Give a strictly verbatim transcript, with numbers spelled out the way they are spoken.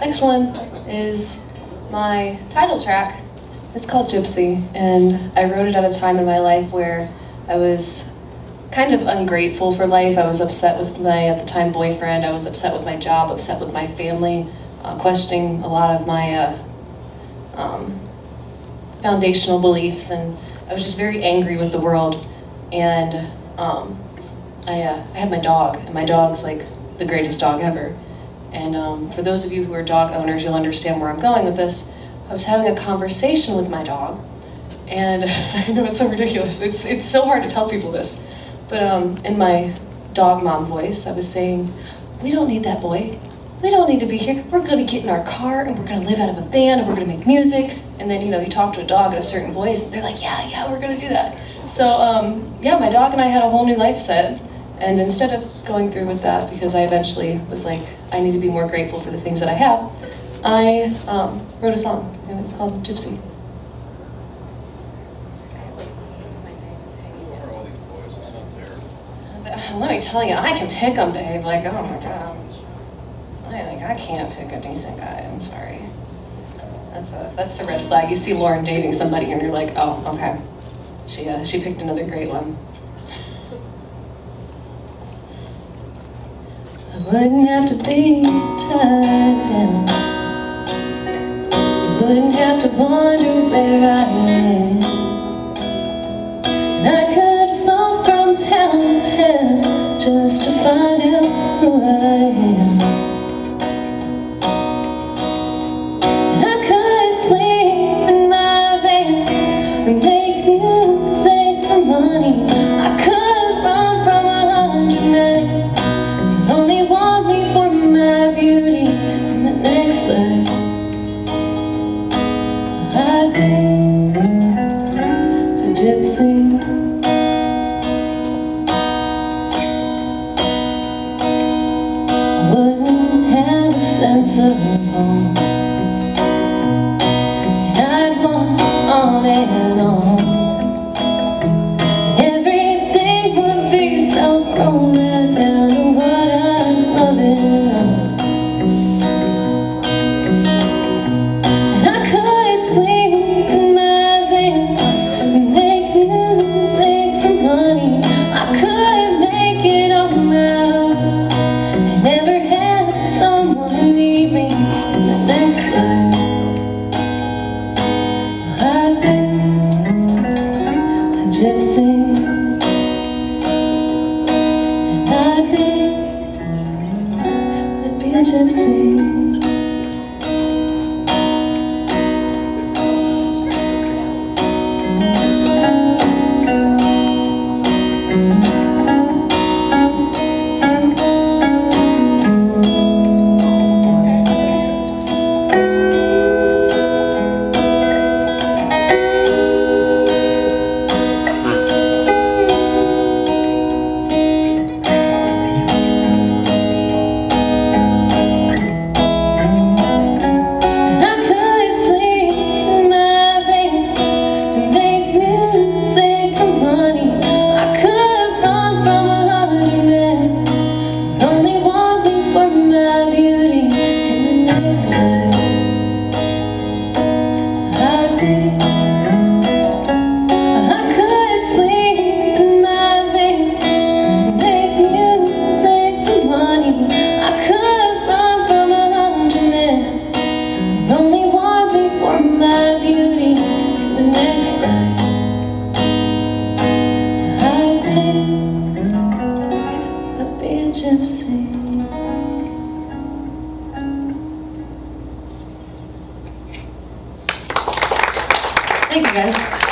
next one is my title track. It's called Gypsy, and I wrote it at a time in my life where I was kind of ungrateful for life. I was upset with my, at the time, boyfriend. I was upset with my job, upset with my family, uh, questioning a lot of my uh, um, foundational beliefs, and I was just very angry with the world. And um, I, uh, I had my dog, and my dog's like the greatest dog ever. And um, for those of you who are dog owners, you'll understand where I'm going with this. I was having a conversation with my dog, and I know it's so ridiculous. It's, it's so hard to tell people this. But um, in my dog mom voice, I was saying, we don't need that boy. We don't need to be here. We're gonna get in our car, and we're gonna live out of a van, and we're gonna make music. And then, you know, you talk to a dog in a certain voice, and they're like, yeah, yeah, we're gonna do that. So um, yeah, my dog and I had a whole new life set. And instead of going through with that, because I eventually was like, I need to be more grateful for the things that I have, I um, wrote a song, and it's called Gypsy. Let me tell you, I can pick them, babe. Like, oh my god, I, like, I can't pick a decent guy. I'm sorry. That's a that's the red flag. You see Lauren dating somebody, and you're like, oh, okay, she uh, she picked another great one. I wouldn't have to be tied down. I wouldn't have to wonder where I am. And I could town to town just to find out who I am. And I could sleep in my van or make music for money. I could run from a hundred men and only want me for my beauty in the next life. I'd be a gypsy. Sense of home. I'd want on and on. Everything would be so grown right down to what I'm loving on. And I could sleep in my van and make music for money. I could make it on my own and never have someone need me in the next life. I've been a gypsy, and I'd be, I'd be a gypsy. Gypsy. Thank you guys.